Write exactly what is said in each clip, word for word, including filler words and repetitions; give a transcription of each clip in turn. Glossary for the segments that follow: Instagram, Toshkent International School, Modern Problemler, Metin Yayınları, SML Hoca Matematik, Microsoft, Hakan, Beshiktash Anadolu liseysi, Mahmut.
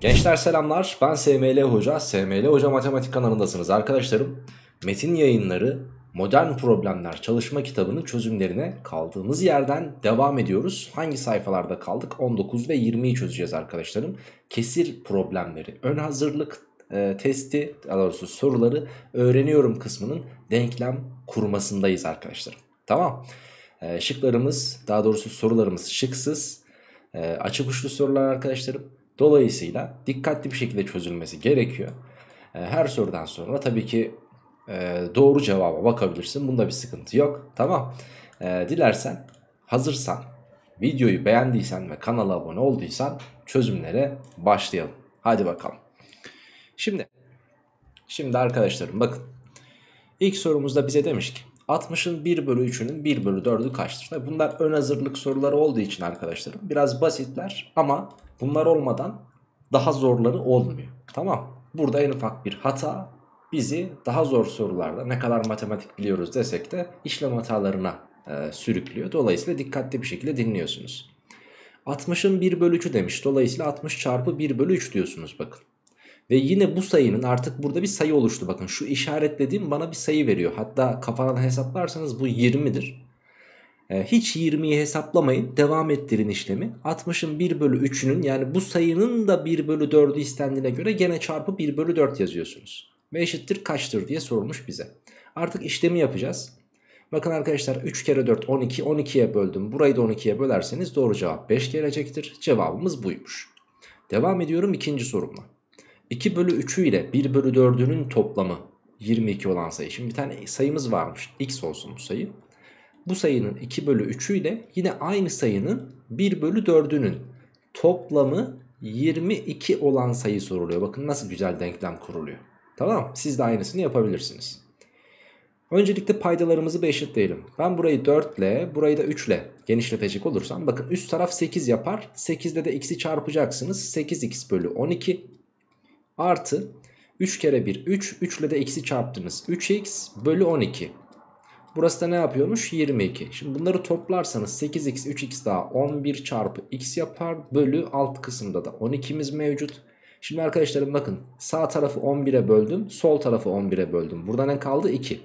Gençler selamlar, ben S M L Hoca, S M L Hoca Matematik kanalındasınız arkadaşlarım. Metin Yayınları Modern Problemler çalışma kitabının çözümlerine kaldığımız yerden devam ediyoruz. Hangi sayfalarda kaldık? on dokuz ve yirmiyi çözeceğiz arkadaşlarım. Kesir problemleri, ön hazırlık e, testi, daha doğrusu soruları öğreniyorum kısmının denklem kurmasındayız arkadaşlarım. Tamam, e, şıklarımız, daha doğrusu sorularımız şıksız, e, açık uçlu sorular arkadaşlarım. Dolayısıyla dikkatli bir şekilde çözülmesi gerekiyor. Her sorudan sonra tabii ki doğru cevaba bakabilirsin. Bunda bir sıkıntı yok. Tamam. Dilersen, hazırsan, videoyu beğendiysen ve kanala abone olduysan çözümlere başlayalım. Hadi bakalım. Şimdi, şimdi arkadaşlarım bakın. İlk sorumuzda bize demiş ki altmışın bir bölü üçünün bir bölü dördü kaçtır? Bunlar ön hazırlık soruları olduğu için arkadaşlarım biraz basitler ama bunlar olmadan daha zorları olmuyor. Tamam. Burada en ufak bir hata bizi daha zor sorularda, ne kadar matematik biliyoruz desek de, işlem hatalarına e, sürüklüyor. Dolayısıyla dikkatli bir şekilde dinliyorsunuz. altmışın bir bölü üçü demiş. Dolayısıyla altmış çarpı bir bölü üç diyorsunuz bakın. Ve yine bu sayının artık burada bir sayı oluştu. Bakın şu işaretlediğim bana bir sayı veriyor. Hatta kafadan hesaplarsanız bu yirmidir. Hiç yirmiyi hesaplamayın. Devam ettirin işlemi. altmışın bir bölü üçünün, yani bu sayının da bir bölü dördü istendiğine göre gene çarpı bir bölü dört yazıyorsunuz. Ve eşittir kaçtır diye sormuş bize. Artık işlemi yapacağız. Bakın arkadaşlar üç kere dört on iki. on ikiye böldüm. Burayı da on ikiye bölerseniz doğru cevap beş gelecektir. Cevabımız buymuş. Devam ediyorum ikinci sorumla. iki bölü üçü ile bir bölü dördünün toplamı yirmi iki olan sayı. Şimdi bir tane sayımız varmış. X olsun bu sayı. Bu sayının iki bölü üçü ile yine aynı sayının bir bölü dördünün toplamı yirmi iki olan sayı soruluyor. Bakın nasıl güzel denklem kuruluyor. Tamam, siz de aynısını yapabilirsiniz. Öncelikle paydalarımızı bir eşitleyelim. Ben burayı dört ile, burayı da üç ile genişletecek olursam bakın üst taraf sekiz yapar. sekizde de x'i çarpacaksınız. sekiz x bölü on iki artı üç kere bir üç. üç ile de x'i çarptınız. üç x bölü on iki. Burası da ne yapıyormuş? yirmi iki. Şimdi bunları toplarsanız sekiz x, üç x daha on bir çarpı x yapar. Bölü alt kısımda da on ikimiz mevcut. Şimdi arkadaşlarım bakın sağ tarafı on bire böldüm. Sol tarafı on bire böldüm. Burada ne kaldı? iki.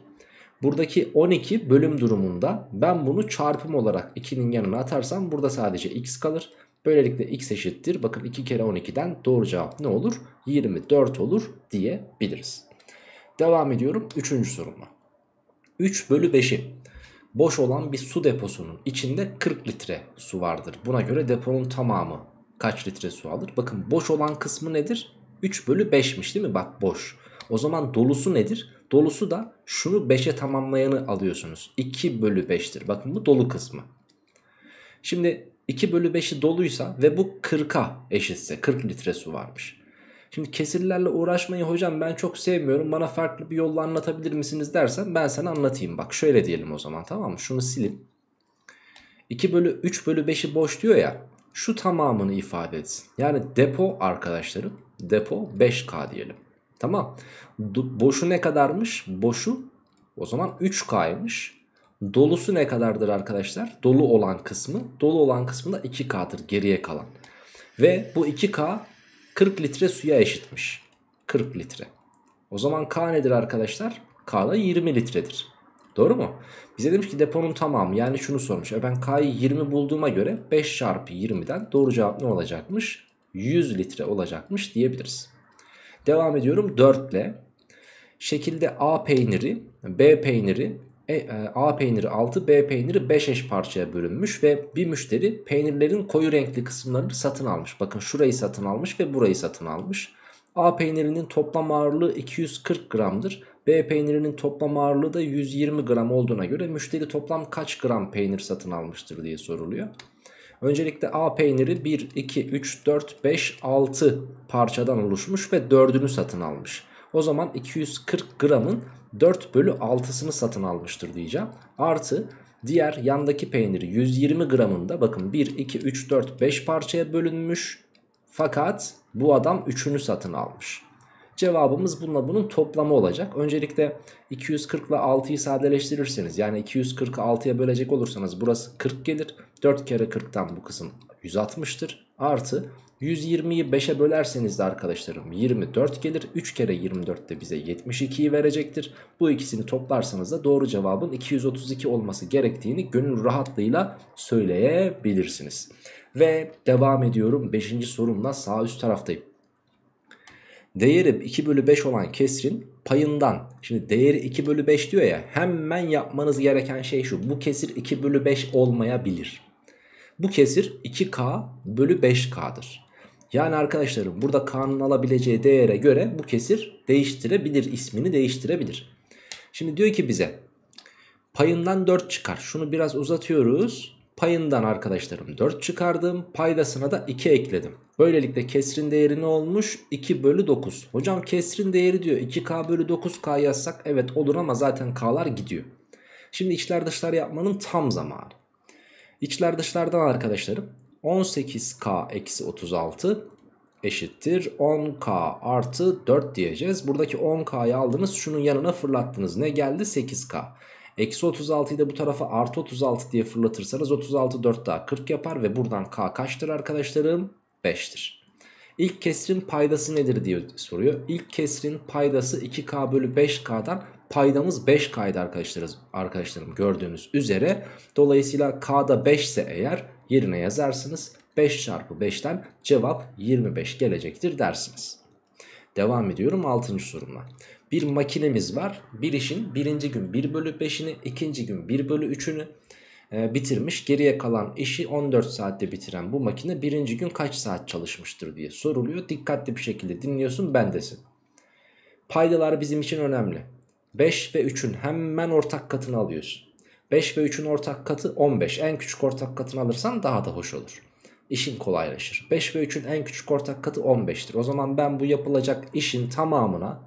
Buradaki on iki bölüm durumunda ben bunu çarpım olarak ikinin yanına atarsam burada sadece x kalır. Böylelikle x eşittir. Bakın iki kere on ikiden doğru cevap ne olur? yirmi dört olur diyebiliriz. Devam ediyorum üçüncü sorumla. üç bölü beşi boş olan bir su deposunun içinde kırk litre su vardır. Buna göre deponun tamamı kaç litre su alır? Bakın boş olan kısmı nedir? üç bölü beşmiş değil mi? Bak boş. O zaman dolusu nedir? Dolusu da şunu beşe tamamlayanı alıyorsunuz. iki bölü beştir. Bakın bu dolu kısmı. Şimdi iki bölü beşi doluysa ve bu kırka eşitse kırk litre su varmış. Şimdi kesirlerle uğraşmayı hocam ben çok sevmiyorum, bana farklı bir yolla anlatabilir misiniz dersen ben sana anlatayım. Bak şöyle diyelim o zaman, tamam mı? Şunu silin. üç bölü beşi boş diyor ya, şu tamamını ifade etsin. Yani depo arkadaşlarım, depo beş K diyelim. Tamam. Boşu ne kadarmış? Boşu o zaman üç K'ymış. Dolusu ne kadardır arkadaşlar? Dolu olan kısmı. Dolu olan kısmı da iki K'dır geriye kalan. Ve bu iki K... kırk litre suya eşitmiş. kırk litre. O zaman K nedir arkadaşlar? K da yirmi litredir. Doğru mu? Bize demiş ki deponun tamamı, yani şunu sormuş. E ben K'yı yirmi bulduğuma göre beş çarpı yirmiden doğru cevap ne olacakmış? yüz litre olacakmış diyebiliriz. Devam ediyorum dört ile. Şekilde A peyniri, B peyniri, A peyniri altı, B peyniri beş eş parçaya bölünmüş ve bir müşteri peynirlerin koyu renkli kısımlarını satın almış. Bakın şurayı satın almış ve burayı satın almış. A peynirinin toplam ağırlığı iki yüz kırk gramdır. B peynirinin toplam ağırlığı da yüz yirmi gram olduğuna göre müşteri toplam kaç gram peynir satın almıştır diye soruluyor. Öncelikle A peyniri bir, iki, üç, dört, beş, altı parçadan oluşmuş ve dördünü satın almış. O zaman iki yüz kırk gramın dört bölü altısını satın almıştır diyeceğim. Artı diğer yandaki peyniri yüz yirmi gramında bakın bir, iki, üç, dört, beş parçaya bölünmüş. Fakat bu adam üçünü satın almış. Cevabımız bununla bunun toplamı olacak. Öncelikle iki yüz kırk ile altıyı sadeleştirirseniz, yani iki yüz kırkı altıya bölecek olursanız burası kırk gelir. dört kere kırktan bu kısım yüz altmıştır. Artı yüz yirmiyi beşe bölerseniz de arkadaşlarım yirmi dört gelir. üç kere yirmi dört de bize yetmiş ikiyi verecektir. Bu ikisini toplarsanız da doğru cevabın iki yüz otuz iki olması gerektiğini gönül rahatlığıyla söyleyebilirsiniz. Ve devam ediyorum beşinci sorumla, sağ üst taraftayım. Değeri iki bölü beş olan kesrin payından, şimdi değeri iki bölü beş diyor ya, hemen yapmanız gereken şey şu: bu kesir iki bölü beş olmayabilir. Bu kesir iki k bölü beş k'dır. Yani arkadaşlarım burada k'nın alabileceği değere göre bu kesir değiştirebilir, ismini değiştirebilir. Şimdi diyor ki bize payından dört çıkar. Şunu biraz uzatıyoruz. Payından arkadaşlarım dört çıkardım. Paydasına da iki ekledim. Böylelikle kesrin değeri ne olmuş? iki bölü dokuz. Hocam kesrin değeri diyor iki k bölü dokuz k yazsak evet olur ama zaten k'lar gidiyor. Şimdi içler dışlar yapmanın tam zamanı. İçler dışlardan arkadaşlarım on sekiz k eksi otuz altı eşittir on k artı dört diyeceğiz. Buradaki on k'yı aldınız, şunun yanına fırlattınız. Ne geldi? sekiz k. Eksi otuz altıyı da bu tarafa artı otuz altı diye fırlatırsanız otuz altı dört daha kırk yapar ve buradan k kaçtır arkadaşlarım? beştir. İlk kesrin paydası nedir diye soruyor. İlk kesrin paydası iki k bölü beş k'dan paydamız beş k'ydı arkadaşlarız, arkadaşlarım gördüğünüz üzere. Dolayısıyla k'da beş ise eğer yerine yazarsınız, beş çarpı beşten cevap yirmi beş gelecektir dersiniz. Devam ediyorum altıncı sorumla. Bir makinemiz var. Bir işin birinci gün bir bölü beşini, ikinci gün bir bölü üçünü bitirmiş. Geriye kalan işi on dört saatte bitiren bu makine birinci gün kaç saat çalışmıştır diye soruluyor. Dikkatli bir şekilde dinliyorsun, bendesin. Paydalar bizim için önemli. beş ve üçün hemen ortak katını alıyorsun. beş ve üçün ortak katı on beş. En küçük ortak katını alırsan daha da hoş olur. İşin kolaylaşır. beş ve üçün en küçük ortak katı on beştir. O zaman ben bu yapılacak işin tamamına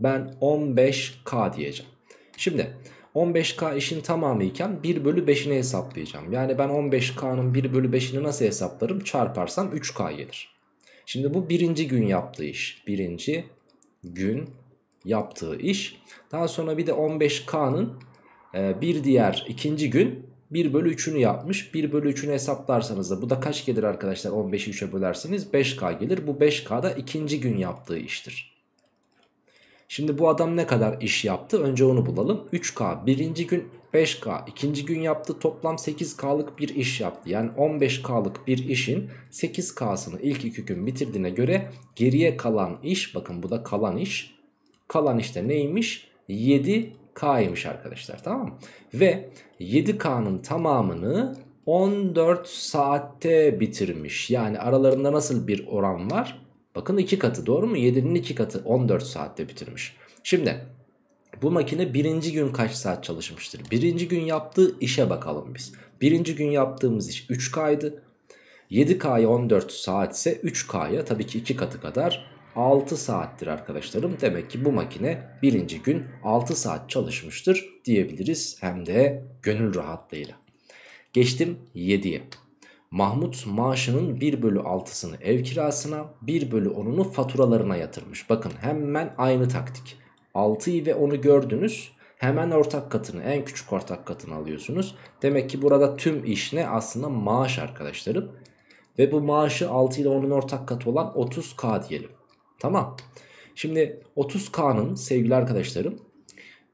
ben on beş k diyeceğim. Şimdi on beş k işin tamamı iken bir bölü beşini hesaplayacağım. Yani ben on beş k'nın bir bölü beşini nasıl hesaplarım? Çarparsam üç k gelir. Şimdi bu birinci gün yaptığı iş. Birinci gün yaptığı iş. Daha sonra bir de on beş k'nın bir diğer ikinci gün bir bölü üçünü yapmış. bir bölü üçünü hesaplarsanız da bu da kaç gelir arkadaşlar? on beşi üçe bölerseniz beş k gelir. Bu beş k da ikinci gün yaptığı iştir. Şimdi bu adam ne kadar iş yaptı? Önce onu bulalım. üç k birinci gün, beş k ikinci gün yaptı. Toplam sekiz k'lık bir iş yaptı. Yani on beş k'lık bir işin sekiz k'sını ilk iki gün bitirdiğine göre geriye kalan iş, bakın bu da kalan iş. Kalan işte neymiş? yedi k'ymiş arkadaşlar, tamam mı? Ve yedi k'nın tamamını on dört saatte bitirmiş. Yani aralarında nasıl bir oran var? Bakın iki katı, doğru mu? yedinin iki katı on dört saatte bitirmiş. Şimdi bu makine birinci gün kaç saat çalışmıştır? Birinci gün yaptığı işe bakalım biz. Birinci gün yaptığımız iş üç k'ydı. yedi k'ya on dört saat ise üç k'ya tabii ki iki katı kadar altı saattir arkadaşlarım. Demek ki bu makine birinci gün altı saat çalışmıştır diyebiliriz. Hem de gönül rahatlığıyla. Geçtim yediye. Mahmut maaşının bir bölü altısını ev kirasına, bir bölü onunu faturalarına yatırmış. Bakın hemen aynı taktik. altıyı ve onu gördünüz. Hemen ortak katını, en küçük ortak katını alıyorsunuz. Demek ki burada tüm iş ne? Aslında maaş arkadaşlarım. Ve bu maaşı altı ile onun ortak katı olan otuz k diyelim. Tamam. Şimdi otuz k'nın sevgili arkadaşlarım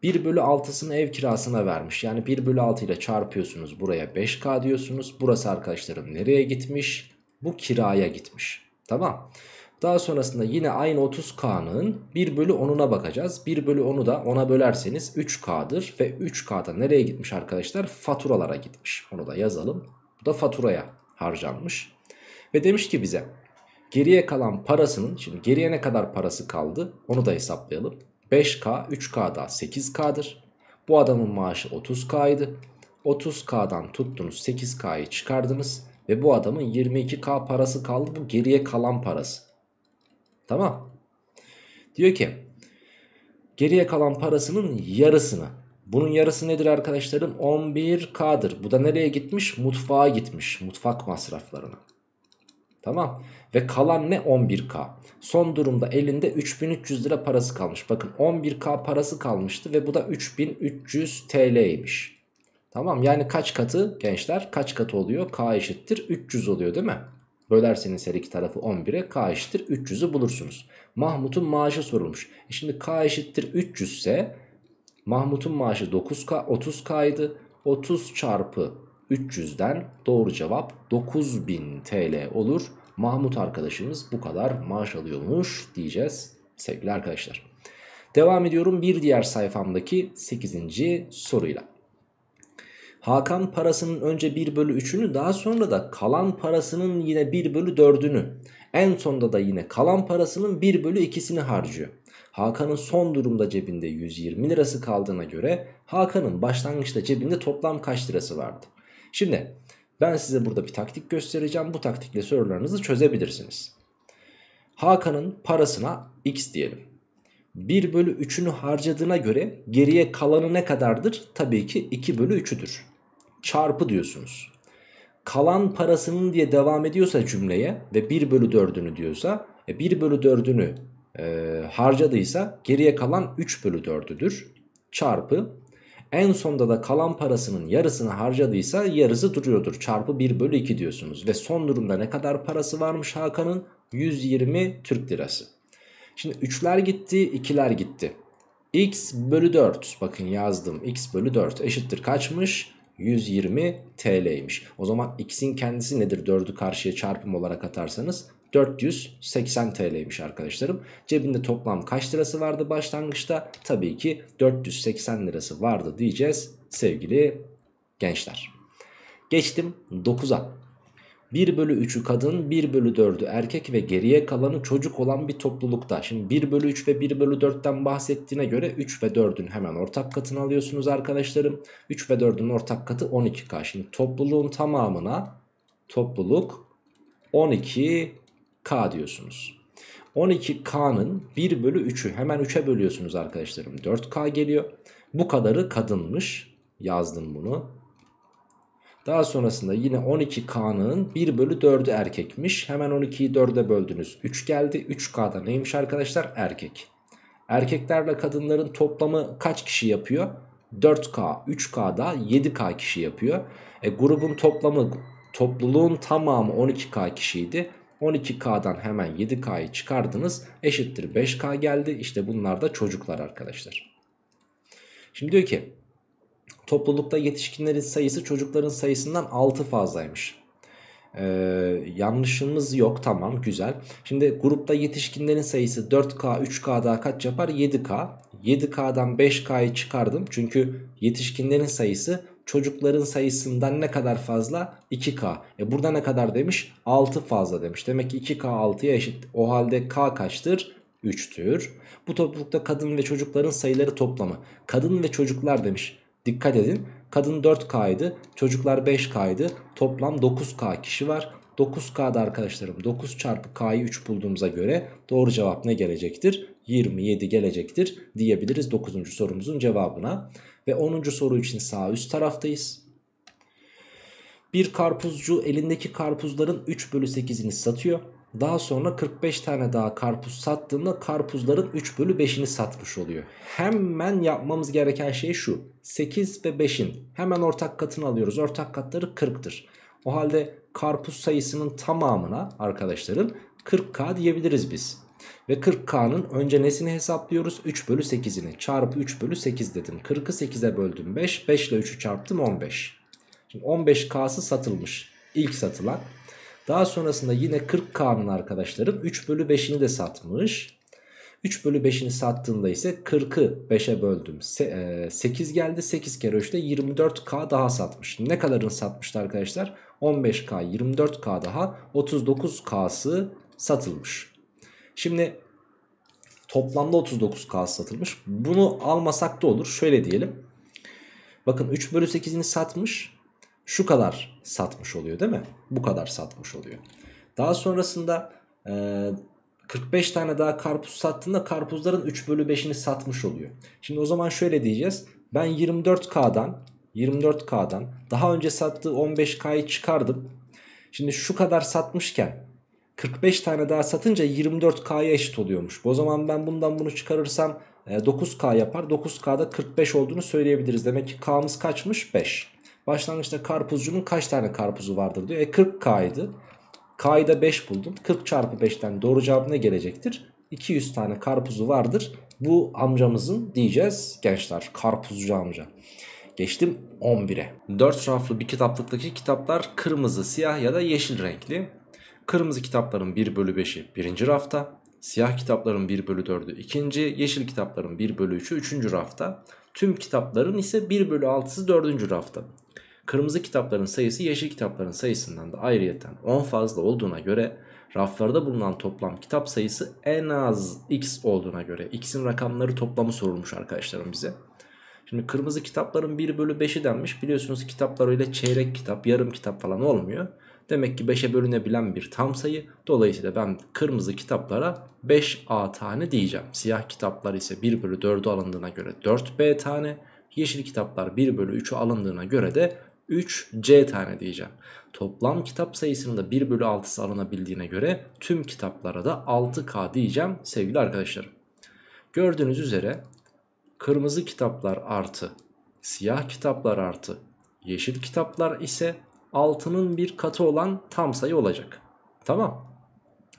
bir bölü altısını ev kirasına vermiş. Yani bir bölü altı ile çarpıyorsunuz. Buraya beş k diyorsunuz. Burası arkadaşlarım nereye gitmiş? Bu kiraya gitmiş. Tamam. Daha sonrasında yine aynı otuz k'nın bir bölü onuna bakacağız. bir bölü onu da ona bölerseniz üç k'dır. Ve üç k'da nereye gitmiş arkadaşlar? Faturalara gitmiş. Onu da yazalım. Bu da faturaya harcanmış. Ve demiş ki bize geriye kalan parasının, şimdi geriye ne kadar parası kaldı onu da hesaplayalım. beş k, üç k daha sekiz k'dır. Bu adamın maaşı otuz k'ydı. otuz k'dan tuttunuz, sekiz k'yı çıkardınız ve bu adamın yirmi iki k parası kaldı. Bu geriye kalan parası. Tamam. Diyor ki geriye kalan parasının yarısını. Bunun yarısı nedir arkadaşlarım? on bir k'dır. Bu da nereye gitmiş? Mutfağa gitmiş. Mutfak masraflarına. Tamam. Ve kalan ne? on bir k. Son durumda elinde üç bin üç yüz lira parası kalmış. Bakın on bir k parası kalmıştı ve bu da üç bin üç yüz T L'ymiş. Tamam, yani kaç katı gençler? Kaç katı oluyor? K eşittir üç yüz oluyor değil mi? Bölerseniz her iki tarafı on bire k eşittir üç yüzü bulursunuz. Mahmut'un maaşı sorulmuş. E şimdi k eşittir üç yüz ise Mahmut'un maaşı dokuz k otuz k'ydı. otuz çarpı üç yüzden doğru cevap dokuz bin T L olur. Mahmut arkadaşımız bu kadar maaş alıyormuş diyeceğiz sevgili arkadaşlar. Devam ediyorum bir diğer sayfamdaki sekizinci soruyla. Hakan parasının önce bir bölü üçünü, daha sonra da kalan parasının yine bir bölü dördünü, en sonda da yine kalan parasının bir bölü ikisini harcıyor. Hakan'ın son durumda cebinde yüz yirmi lirası kaldığına göre Hakan'ın başlangıçta cebinde toplam kaç lirası vardı? Şimdi ben size burada bir taktik göstereceğim. Bu taktikle sorularınızı çözebilirsiniz. Hakan'ın parasına x diyelim. bir bölü üçünü harcadığına göre geriye kalanı ne kadardır? Tabii ki iki bölü üçüdür. Çarpı diyorsunuz. Kalan parasının diye devam ediyorsa cümleye ve bir bölü dördünü diyorsa, bir bölü dördünü e, harcadıysa geriye kalan üç bölü dördüdür. Çarpı. En sonda da kalan parasının yarısını harcadıysa yarısı duruyordur. Çarpı bir bölü iki diyorsunuz. Ve son durumda ne kadar parası varmış Hakan'ın? yüz yirmi Türk lirası. Şimdi üçler gitti, ikiler gitti. X bölü dört. Bakın yazdım. X bölü dört eşittir kaçmış? yüz yirmi T L'ymiş. O zaman x'in kendisi nedir? dördü karşıya çarpım olarak atarsanız dört yüz seksen T L'ymiş arkadaşlarım. Cebinde toplam kaç lirası vardı başlangıçta? Tabii ki dört yüz seksen lirası vardı diyeceğiz sevgili gençler. Geçtim dokuza. bir bölü üçü kadın, bir bölü dördü erkek ve geriye kalanı çocuk olan bir toplulukta. Şimdi bir bölü üç ve bir bölü dörtten bahsettiğine göre üç ve dördün hemen ortak katını alıyorsunuz arkadaşlarım. üç ve dördün ortak katı on iki K. Şimdi topluluğun tamamına topluluk on iki K diyorsunuz. on iki K'nın bir bölü üçü hemen üçe bölüyorsunuz arkadaşlarım. dört K geliyor. Bu kadarı kadınmış. Yazdım bunu. Daha sonrasında yine on iki K'nın bir bölü dördü erkekmiş. Hemen on ikiyi dörde böldünüz. üç geldi. üç K'da neymiş arkadaşlar? Erkek. Erkeklerle kadınların toplamı kaç kişi yapıyor? dört K. üç K'da yedi K kişi yapıyor. E, grubun toplamı, topluluğun tamamı on iki K kişiydi. on iki K'dan hemen yedi K'yı çıkardınız. Eşittir beş K geldi. İşte bunlar da çocuklar arkadaşlar. Şimdi diyor ki, toplulukta yetişkinlerin sayısı çocukların sayısından altı fazlaymış. Ee, yanlışımız yok, tamam, güzel. Şimdi grupta yetişkinlerin sayısı dört K, üç K daha kaç yapar? yedi K. yedi K'dan beş K'yı çıkardım. Çünkü yetişkinlerin sayısı çocukların sayısından ne kadar fazla? iki K. E burada ne kadar demiş? altı fazla demiş. Demek ki iki K altıya eşit. O halde K kaçtır? üçtür. Bu toplulukta kadın ve çocukların sayıları toplamı. Kadın ve çocuklar demiş. Dikkat edin, kadın dört K'ydı, çocuklar beş K'ydı, toplam dokuz K kişi var. dokuz K'da arkadaşlarım dokuz çarpı K'yı üç bulduğumuza göre doğru cevap ne gelecektir? yirmi yedi gelecektir diyebiliriz dokuzuncu sorumuzun cevabına. Ve onuncu soru için sağ üst taraftayız. Bir karpuzcu elindeki karpuzların üç bölü sekizini satıyor. Daha sonra kırk beş tane daha karpuz sattığında karpuzların üç bölü beşini satmış oluyor. Hemen yapmamız gereken şey şu. sekiz ve beşin hemen ortak katını alıyoruz. Ortak katları kırktır. O halde karpuz sayısının tamamına arkadaşlarım kırk K diyebiliriz biz. Ve kırk K'nın önce nesini hesaplıyoruz? üç bölü sekizini çarpı üç bölü sekiz dedim. kırkı sekize böldüm beş. beş ile üçü çarptım on beş. Şimdi on beş K'sı satılmış. İlk satılan. Daha sonrasında yine kırk K'nın arkadaşlarım üç bölü beşini de satmış. üç bölü beşini sattığında ise kırkı beşe böldüm. sekiz geldi. sekiz kere üçte yirmi dört K daha satmış. Ne kadarını satmıştı arkadaşlar? on beş K, yirmi dört K daha, otuz dokuz K'sı satılmış. Şimdi toplamda otuz dokuz K satılmış. Bunu almasak da olur. Şöyle diyelim. Bakın üç bölü sekizini satmış. Şu kadar satmış oluyor değil mi? Bu kadar satmış oluyor. Daha sonrasında e, kırk beş tane daha karpuz sattığında karpuzların üç bölü beşini satmış oluyor. Şimdi o zaman şöyle diyeceğiz. Ben yirmi dört K'dan yirmi dört K'dan daha önce sattığı on beş K'yı çıkardım. Şimdi şu kadar satmışken kırk beş tane daha satınca yirmi dört K'ya eşit oluyormuş. O zaman ben bundan bunu çıkarırsam e, dokuz K yapar. dokuz K'da kırk beş olduğunu söyleyebiliriz. Demek ki K'mız kaçmış? beş. Başlangıçta karpuzcunun kaç tane karpuzu vardır diyor. E kırk K'ydı. K'yı da beş buldum. kırk çarpı beşten doğru cevap ne gelecektir? iki yüz tane karpuzu vardır bu amcamızın diyeceğiz gençler, karpuzcu amca. Geçtim on bire. dört raflı bir kitaplıktaki kitaplar kırmızı, siyah ya da yeşil renkli. Kırmızı kitapların bir bölü beşi birinci rafta. Siyah kitapların bir bölü dördü ikinci. Yeşil kitapların bir bölü üçü üçüncü rafta. Tüm kitapların ise bir bölü altısı dördüncü rafta. Kırmızı kitapların sayısı yeşil kitapların sayısından da ayrıyeten on fazla olduğuna göre raflarda bulunan toplam kitap sayısı en az x olduğuna göre x'in rakamları toplamı sorulmuş arkadaşlarım bize. Şimdi kırmızı kitapların bir bölü beşi denmiş. Biliyorsunuz kitaplar öyle çeyrek kitap, yarım kitap falan olmuyor. Demek ki beşe bölünebilen bir tam sayı. Dolayısıyla ben kırmızı kitaplara beş a tane diyeceğim. Siyah kitaplar ise bir bölü dördü alındığına göre dört b tane. Yeşil kitaplar bir bölü üçü alındığına göre de üç c tane diyeceğim. Toplam kitap sayısının da bir bölü altısı alınabildiğine göre tüm kitaplara da altı k diyeceğim sevgili arkadaşlarım. Gördüğünüz üzere kırmızı kitaplar artı siyah kitaplar artı yeşil kitaplar ise altının bir katı olan tam sayı olacak. Tamam.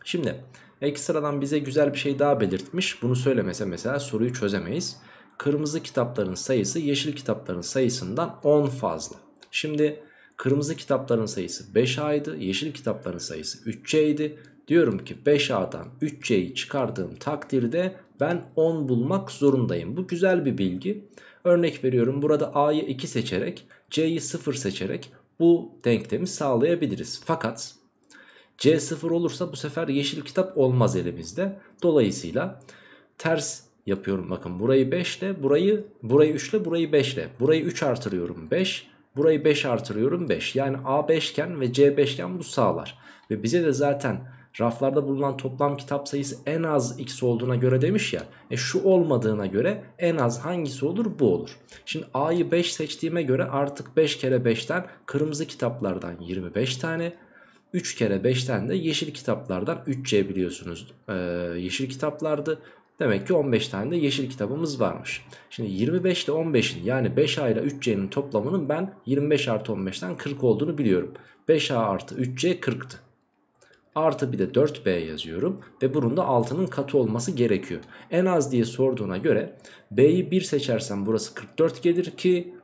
Şimdi ekstradan bize güzel bir şey daha belirtmiş. Bunu söylemese mesela soruyu çözemeyiz. Kırmızı kitapların sayısı yeşil kitapların sayısından on fazla. Şimdi kırmızı kitapların sayısı beş a'ydı. Yeşil kitapların sayısı üç c'ydi. Diyorum ki beş a'dan üç c'yi çıkardığım takdirde ben on bulmak zorundayım. Bu güzel bir bilgi. Örnek veriyorum, burada a'yı iki seçerek c'yi sıfır seçerek bu denklemi sağlayabiliriz. Fakat c sıfır olursa bu sefer yeşil kitap olmaz elimizde. Dolayısıyla ters yapıyorum. Bakın burayı beş ile burayı, burayı üç ile burayı beş ile. Burayı üç artırıyorum beş. Burayı beş artırıyorum beş. Yani a beşgen ve c beşgen bu sağlar. Ve bize de zaten raflarda bulunan toplam kitap sayısı en az x olduğuna göre demiş ya. E şu olmadığına göre en az hangisi olur? Bu olur. Şimdi a'yı beş seçtiğime göre artık beş kere beşten kırmızı kitaplardan yirmi beş tane. üç kere beşten de yeşil kitaplardan üç c biliyorsunuz ee, yeşil kitaplardı. Demek ki on beş tane de yeşil kitabımız varmış. Şimdi yirmi beş ile on beşin yani beş a ile üç c'nin toplamının ben yirmi beş artı on beşten kırk olduğunu biliyorum. beş a artı üç c kırktı. Artı bir de dört b yazıyorum ve bunun da altının katı olması gerekiyor. En az diye sorduğuna göre b'yi bir seçersem burası kırk dört gelir ki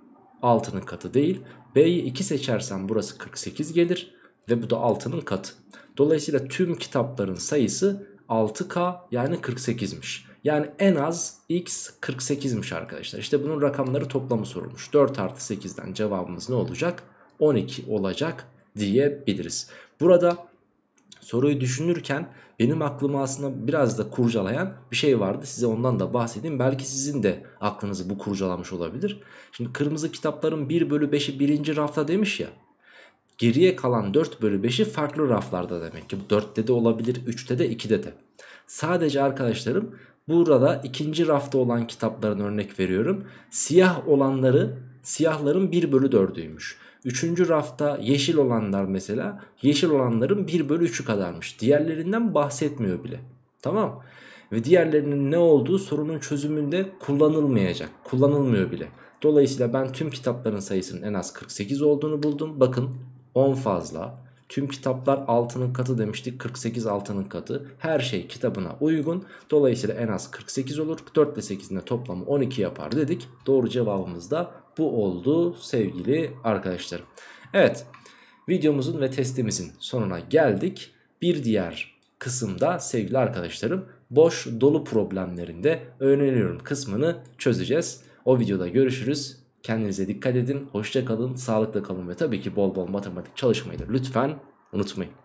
altının katı değil. B'yi iki seçersem burası kırk sekiz gelir ve bu da altının katı. Dolayısıyla tüm kitapların sayısı altı k yani kırk sekizmiş. Yani en az x kırk sekizmiş arkadaşlar. İşte bunun rakamları toplamı sorulmuş. dört artı sekizden cevabımız ne olacak? on iki olacak diyebiliriz. Burada soruyu düşünürken benim aklımı aslında biraz da kurcalayan bir şey vardı. Size ondan da bahsedeyim. Belki sizin de aklınızı bu kurcalamış olabilir. Şimdi kırmızı kitapların bir bölü beşi birinci rafta demiş ya. Geriye kalan dört bölü beşi farklı raflarda demek ki. dörtte de olabilir, üçte de, ikide de. Sadece arkadaşlarım burada ikinci rafta olan kitapların örnek veriyorum. Siyah olanları, siyahların bir bölü dördüymüş. üçüncü rafta yeşil olanlar mesela, yeşil olanların bir bölü üçü kadarmış. Diğerlerinden bahsetmiyor bile. Tamam. Ve diğerlerinin ne olduğu sorunun çözümünde kullanılmayacak. Kullanılmıyor bile. Dolayısıyla ben tüm kitapların sayısının en az kırk sekiz olduğunu buldum. Bakın. on fazla. Tüm kitaplar altının katı demiştik. kırk sekiz altının katı. Her şey kitabına uygun. Dolayısıyla en az kırk sekiz olur. dört ile sekizin de toplamı on iki yapar dedik. Doğru cevabımız da bu oldu sevgili arkadaşlarım. Evet, videomuzun ve testimizin sonuna geldik. Bir diğer kısımda sevgili arkadaşlarım boş dolu problemlerinde öneriyorum kısmını çözeceğiz. O videoda görüşürüz. Kendinize dikkat edin, hoşça kalın, sağlıkla kalın ve tabii ki bol bol matematik çalışmayı da lütfen unutmayın.